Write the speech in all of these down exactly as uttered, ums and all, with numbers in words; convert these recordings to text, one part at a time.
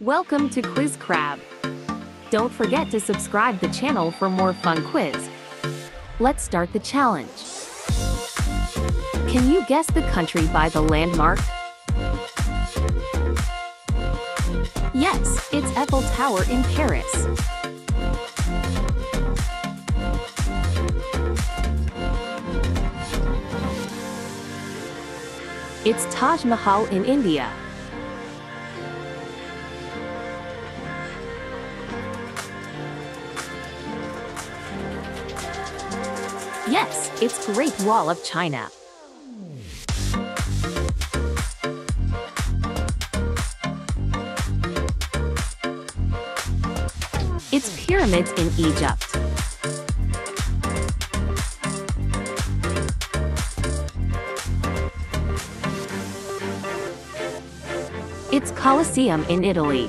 Welcome to Quiz Crab. Don't forget to subscribe the channel for more fun quiz. Let's start the challenge. Can you guess the country by the landmark? Yes, it's Eiffel Tower in Paris. It's Taj Mahal in India. Yes, it's Great Wall of China. It's pyramids in Egypt. It's Colosseum in Italy.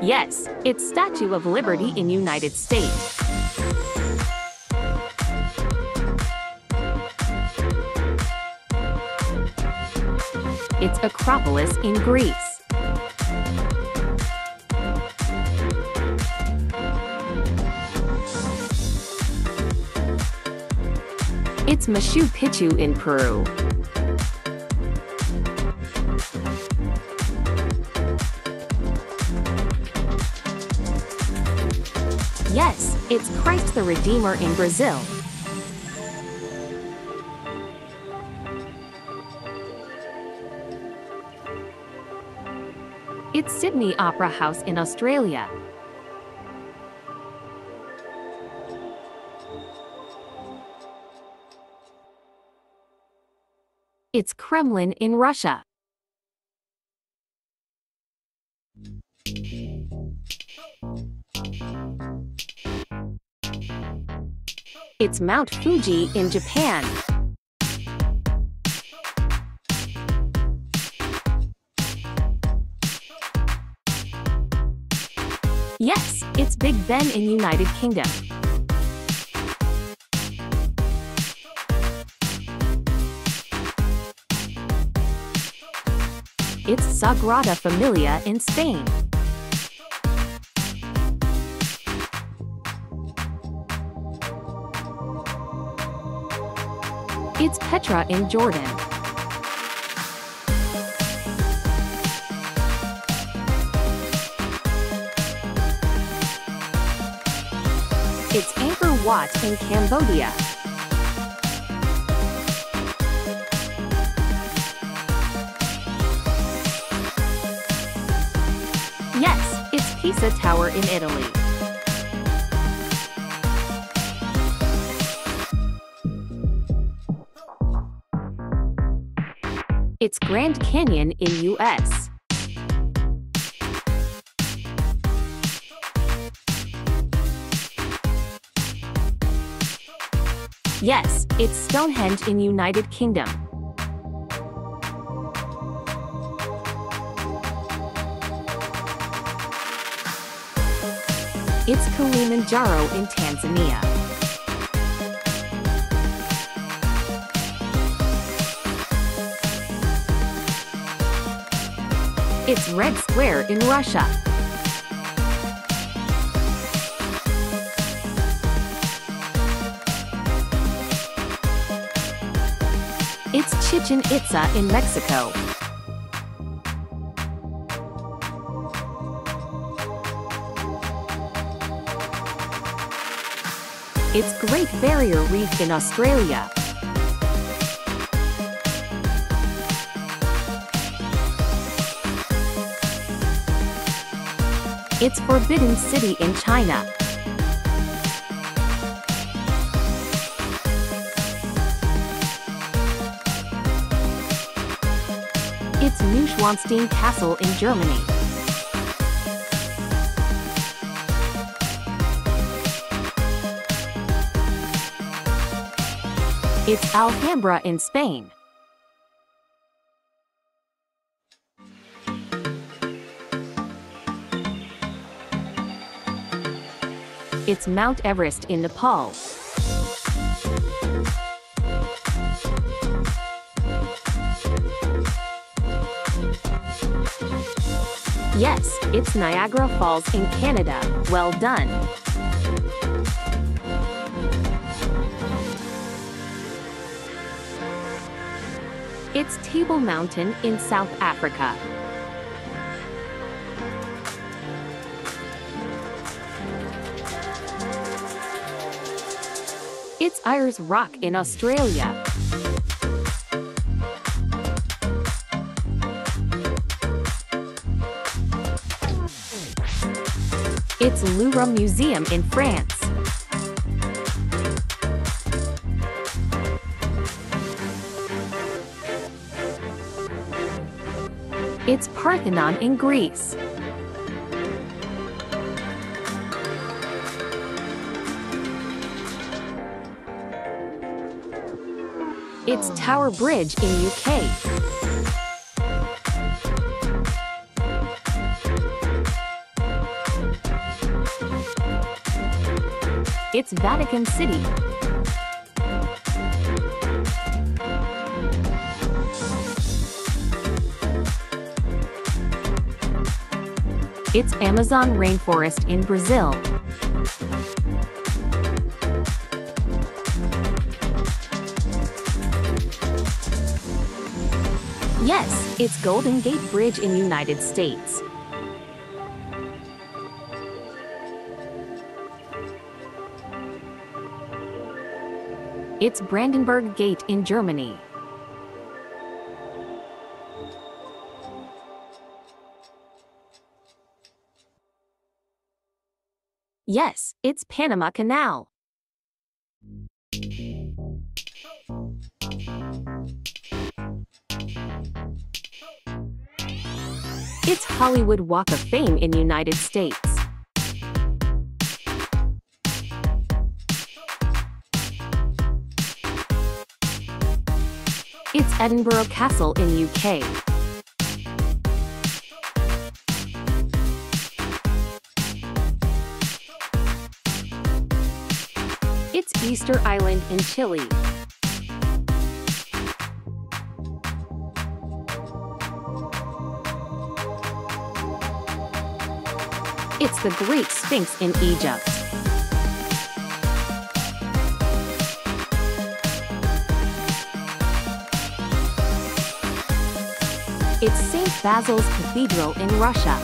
Yes, it's Statue of Liberty in United States. It's Acropolis in Greece. It's Machu Picchu in Peru. Yes, it's Christ the Redeemer in Brazil. It's Sydney Opera House in Australia. It's Kremlin in Russia. It's Mount Fuji in Japan. Yes, it's Big Ben in United Kingdom. It's Sagrada Familia in Spain. It's Petra in Jordan. It's Angkor Wat in Cambodia. Yes, it's Pisa Tower in Italy. It's Grand Canyon in U S. Yes, it's Stonehenge in United Kingdom. It's Kilimanjaro in Tanzania. It's Red Square in Russia. It's Chichen Itza in Mexico. It's Great Barrier Reef in Australia. It's Forbidden City in China. It's Neuschwanstein Castle in Germany. It's Alhambra in Spain. It's Mount Everest in Nepal. Yes, it's Niagara Falls in Canada. Well done. It's Table Mountain in South Africa. It's Ayers Rock in Australia. It's Louvre Museum in France. It's Parthenon in Greece. It's Tower Bridge in U K. It's Vatican City. It's Amazon rainforest in Brazil. Yes, it's Golden Gate Bridge in United States. It's Brandenburg Gate in Germany. Yes, it's Panama Canal. It's Hollywood Walk of Fame in United States. It's Edinburgh Castle in U K. It's Easter Island in Chile. It's the Great Sphinx in Egypt. It's Saint Basil's Cathedral in Russia.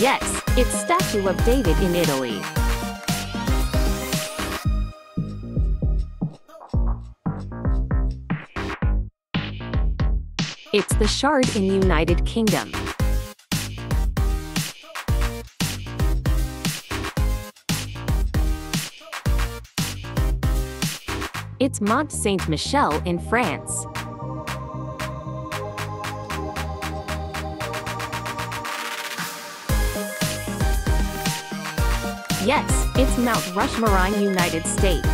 Yes, it's Statue of David in Italy. It's the Shard in United Kingdom. It's Mont Saint-Michel in France. Yes, it's Mount Rushmore in United States.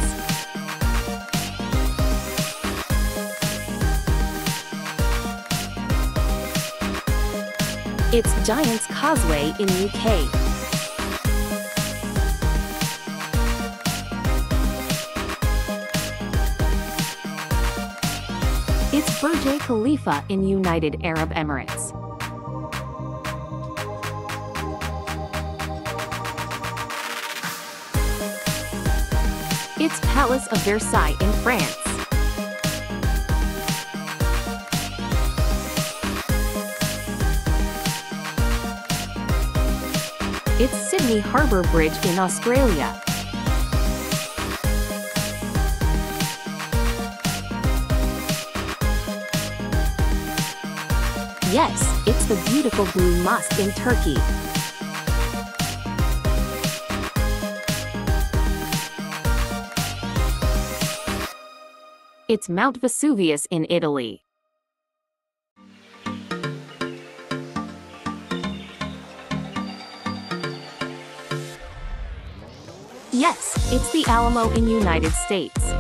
It's Giant's Causeway in U K. It's Burj Khalifa in United Arab Emirates. It's Palace of Versailles in France. It's Sydney Harbour Bridge in Australia. Yes, it's the beautiful Blue Mosque in Turkey. It's Mount Vesuvius in Italy. Yes, it's the Alamo in United States.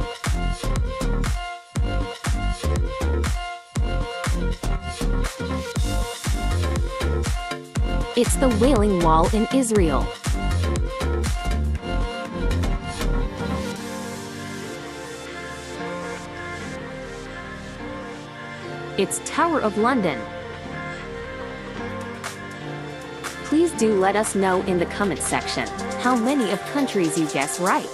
It's the Wailing Wall in Israel. It's Tower of London. Please do let us know in the comments section how many of countries you guess right.